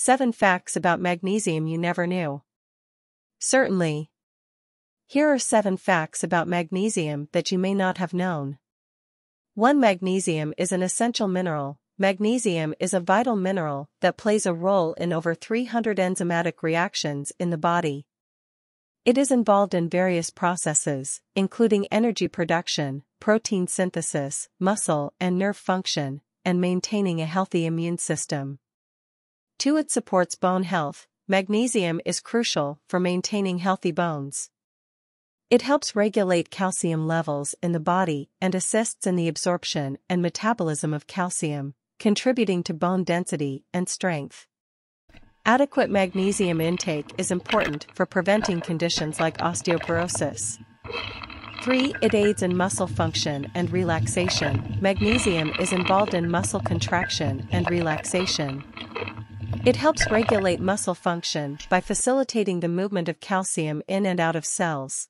7 Facts About Magnesium You Never Knew. Certainly. Here are 7 facts about magnesium that you may not have known. 1. Magnesium is an essential mineral. Magnesium is a vital mineral that plays a role in over 300 enzymatic reactions in the body. It is involved in various processes, including energy production, protein synthesis, muscle and nerve function, and maintaining a healthy immune system. 2. It supports bone health. Magnesium is crucial for maintaining healthy bones. It helps regulate calcium levels in the body and assists in the absorption and metabolism of calcium, contributing to bone density and strength. Adequate magnesium intake is important for preventing conditions like osteoporosis. 3. It aids in muscle function and relaxation. Magnesium is involved in muscle contraction and relaxation. It helps regulate muscle function by facilitating the movement of calcium in and out of cells.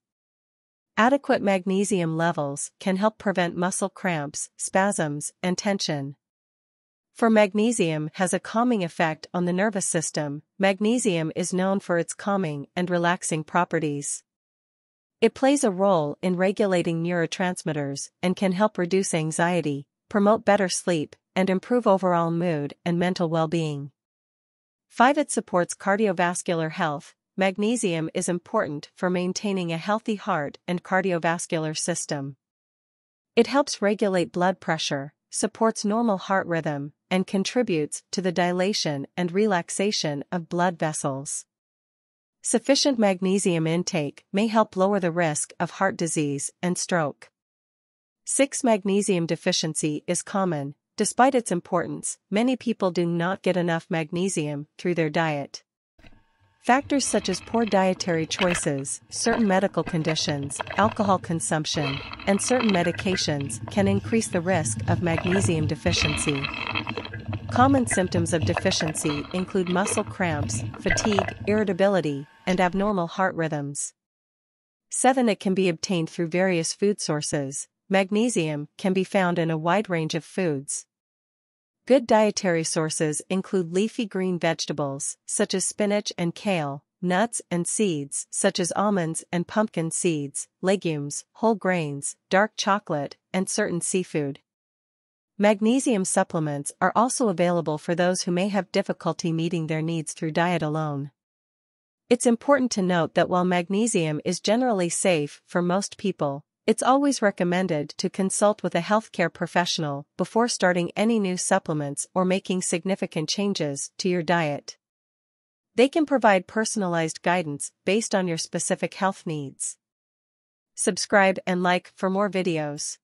Adequate magnesium levels can help prevent muscle cramps, spasms, and tension. 4. Magnesium has a calming effect on the nervous system. Magnesium is known for its calming and relaxing properties. It plays a role in regulating neurotransmitters and can help reduce anxiety, promote better sleep, and improve overall mood and mental well-being. 5. It supports cardiovascular health. Magnesium is important for maintaining a healthy heart and cardiovascular system. It helps regulate blood pressure, supports normal heart rhythm, and contributes to the dilation and relaxation of blood vessels. Sufficient magnesium intake may help lower the risk of heart disease and stroke. 6. Magnesium deficiency is common. Despite its importance, many people do not get enough magnesium through their diet. Factors such as poor dietary choices, certain medical conditions, alcohol consumption, and certain medications can increase the risk of magnesium deficiency. Common symptoms of deficiency include muscle cramps, fatigue, irritability, and abnormal heart rhythms. 7. It can be obtained through various food sources. Magnesium can be found in a wide range of foods. Good dietary sources include leafy green vegetables, such as spinach and kale, nuts and seeds, such as almonds and pumpkin seeds, legumes, whole grains, dark chocolate, and certain seafood. Magnesium supplements are also available for those who may have difficulty meeting their needs through diet alone. It's important to note that while magnesium is generally safe for most people, it's always recommended to consult with a healthcare professional before starting any new supplements or making significant changes to your diet. They can provide personalized guidance based on your specific health needs. Subscribe and like for more videos.